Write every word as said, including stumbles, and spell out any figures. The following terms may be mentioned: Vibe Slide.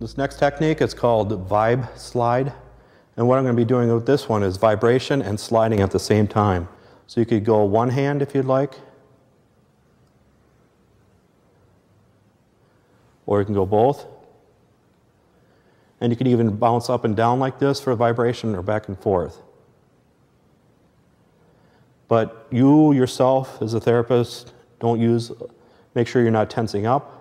This next technique is called Vibe Slide. And what I'm going to be doing with this one is vibration and sliding at the same time. So you could go one hand if you'd like, or you can go both. And you can even bounce up and down like this for vibration or back and forth. But you yourself as a therapist, don't use, make sure you're not tensing up.